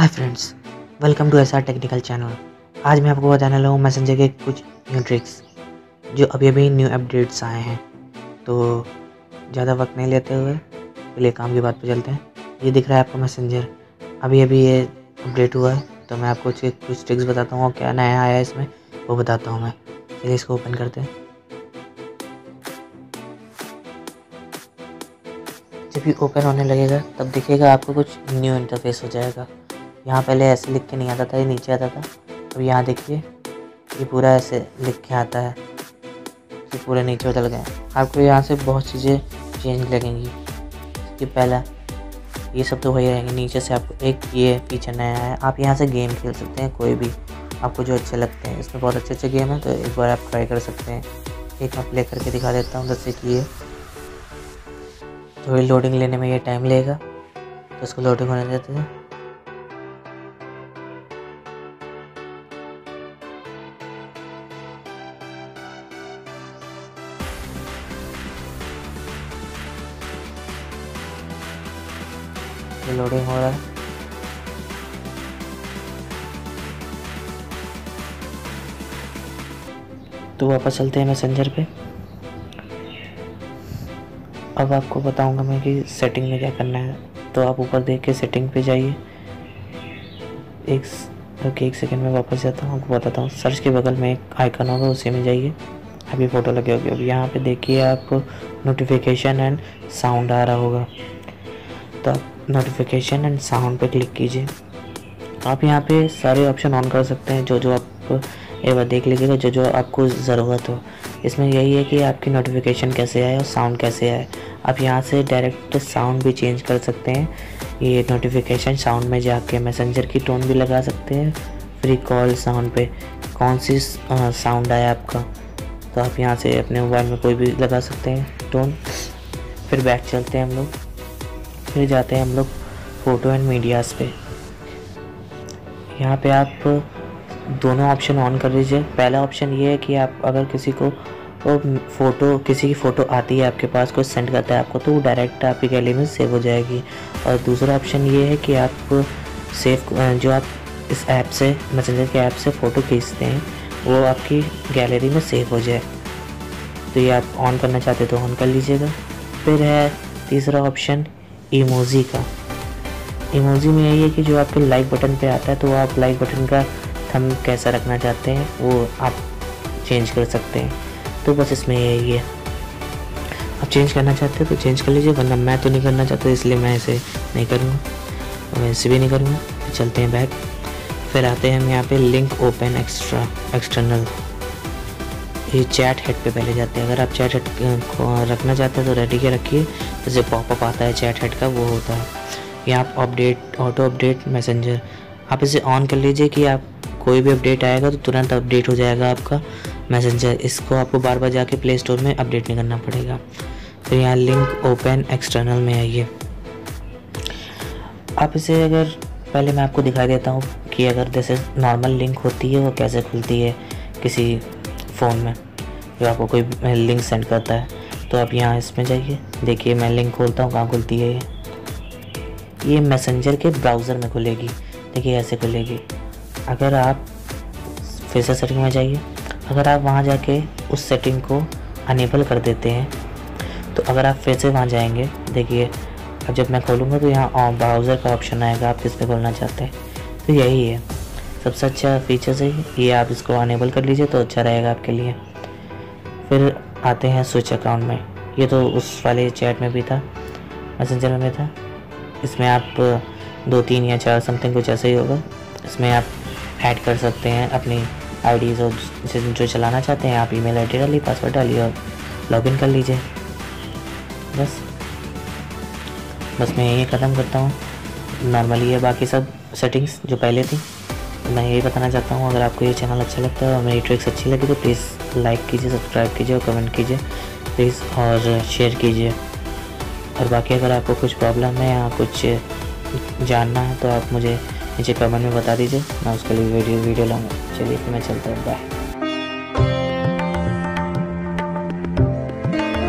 Hi friends, welcome to SR technical channel. आज मैं आपको बताने वाला हूँ मैसेंजर के कुछ न्यू ट्रिक्स जो अभी अभी न्यू अपडेट्स आए हैं। तो ज़्यादा वक्त नहीं लेते हुए पहले काम की बात पे चलते हैं। ये दिख रहा है आपको मैसेंजर, अभी अभी ये अपडेट हुआ है। तो मैं आपको उसके कुछ ट्रिक्स बताता हूँ और क्या नया आया है इसमें वो बताता हूँ मैं। चलिए इसको ओपन करते हैं। जब ये ओपन होने लगेगा तब देखिएगा आपको कुछ न्यू इंटरफेस हो जाएगा। यहाँ पहले ऐसे लिख के नहीं आता था, ये नीचे आता था। अब यहाँ देखिए ये पूरा ऐसे लिख के आता है, ये पूरा नीचे उतर गए। आपको यहाँ से बहुत चीज़ें चेंज लगेंगी। ये पहला ये सब तो वही रहेंगे, नीचे से आपको एक ये फीचर नया है। आप यहाँ से गेम खेल सकते हैं, कोई भी आपको जो अच्छे लगते हैं। इसमें बहुत अच्छे अच्छे गेम हैं, तो एक बार आप ट्राई कर सकते हैं। एक मैं प्ले करके दिखा देता हूँ। जैसे कि ये थोड़ी लोडिंग लेने में ये टाइम लेगा, तो इसको लोडिंग होने देते हैं। लोडिंग हो रहा है, तो वापस चलते हैं मैसेंजर पे। अब आपको बताऊंगा मैं कि सेटिंग में क्या करना है। तो आप ऊपर देख के सेटिंग पे जाइए। एक सेकंड में वापस जाता हूँ, आपको बताता हूँ। सर्च के बगल में एक आइकन होगा, उसी में जाइए। अभी फ़ोटो लगे होगी। अब यहाँ पे देखिए आपको नोटिफिकेशन एंड साउंड आ रहा होगा, तो आप नोटिफिकेशन एंड साउंड पे क्लिक कीजिए। आप यहाँ पे सारे ऑप्शन ऑन कर सकते हैं, जो जो आप एक बार देख लीजिएगा, जो जो आपको ज़रूरत हो। इसमें यही है कि आपकी नोटिफिकेशन कैसे आए और साउंड कैसे आए। आप यहाँ से डायरेक्ट साउंड भी चेंज कर सकते हैं। ये नोटिफिकेशन साउंड में जाके मैसेंजर की टोन भी लगा सकते हैं। फ्री कॉल साउंड पे कौन सी साउंड आया आपका, तो आप यहाँ से अपने मोबाइल में कोई भी लगा सकते हैं टोन। फिर बैक चलते हैं हम लोग, फिर जाते हैं हम लोग फ़ोटो एंड मीडियाज़ पे। यहाँ पे आप दोनों ऑप्शन ऑन कर लीजिए। पहला ऑप्शन ये है कि आप अगर किसी को फ़ोटो, किसी की फ़ोटो आती है आपके पास, कोई सेंड करता है आपको, तो वो डायरेक्ट आपकी गैलरी में सेव हो जाएगी। और दूसरा ऑप्शन ये है कि आप सेव, जो आप इस ऐप से, मैसेंजर के ऐप से फ़ोटो खींचते हैं, वो आपकी गैलरी में सेव हो जाए। तो ये आप ऑन करना चाहते तो ऑन कर लीजिएगा। फिर है तीसरा ऑप्शन इमोजी का। इमोजी में यही है कि जो आपके लाइक बटन पर आता है, तो आप लाइक बटन का हम कैसा रखना चाहते हैं वो आप चेंज कर सकते हैं। तो बस इसमें यही है, आप चेंज करना चाहते हैं तो चेंज कर लीजिए, वरना मैं तो नहीं करना चाहता, इसलिए मैं इसे नहीं करूँगा, मैं इसे भी नहीं करूँगा। चलते हैं बैक। फिर आते हैं हम यहाँ पे लिंक ओपन एक्स्ट्रा एक्सटर्नल, ये चैट हेड पे पहले जाते हैं। अगर आप चैट हेड को रखना चाहते हैं तो रेडी के रखिए, जैसे पॉपअप आता है चैट हेड का, वो होता है। यहाँ आप अपडेट, ऑटो अपडेट मैसेंजर, आप इसे ऑन कर लीजिए कि आप कोई भी अपडेट आएगा तो तुरंत अपडेट हो जाएगा आपका मैसेंजर। इसको आपको बार बार जाके प्ले स्टोर में अपडेट नहीं करना पड़ेगा। फिर यहाँ लिंक ओपन एक्सटर्नल में आइए। आप इसे, अगर पहले मैं आपको दिखा देता हूँ कि अगर जैसे नॉर्मल लिंक होती है वो कैसे खुलती है किसी फ़ोन में, जो आपको कोई लिंक सेंड करता है। तो आप यहाँ इसमें जाइए, देखिए मैं लिंक खोलता हूँ, कहाँ खुलती है ये मैसेंजर के ब्राउज़र में खुलेगी। देखिए ऐसे खुलेगी। अगर आप फिर से सेटिंग में जाइए, अगर आप वहाँ जाके उस सेटिंग को अनेबल कर देते हैं, तो अगर आप फिर से वहाँ जाएंगे, देखिए अब जब मैं खोलूँगा तो यहाँ ब्राउज़र का ऑप्शन आएगा, आप किस पे खोलना चाहते हैं। तो यही है सबसे अच्छा फीचर्स है ये, आप इसको अनेबल कर लीजिए तो अच्छा रहेगा आपके लिए। फिर आते हैं स्विच अकाउंट में। ये तो उस वाले चैट में भी था, मैसेंजर में था। इसमें आप 2, 3 या 4 समथिंग कुछ ऐसा ही होगा। इसमें आप ऐड कर सकते हैं अपनी आईडीज़ और जो चलाना चाहते हैं। आप ईमेल आईडी डालिए, पासवर्ड डालिए और लॉगिन कर लीजिए। बस मैं ये ख़त्म करता हूँ। नॉर्मली ये बाकी सब सेटिंग्स जो पहले थी, मैं यही बताना चाहता हूँ। अगर आपको ये चैनल अच्छा लगता है और मेरी ट्रिक्स अच्छी लगी तो प्लीज़ लाइक कीजिए, सब्सक्राइब कीजिए और कमेंट कीजिए प्लीज़, और शेयर कीजिए। और बाकी अगर आपको कुछ प्रॉब्लम है या कुछ जानना है तो आप मुझे नीचे कमेंट में बता दीजिए, मैं उसके लिए वीडियो लाऊंगा। चलिए फिर मैं चलता हूँ, बाय।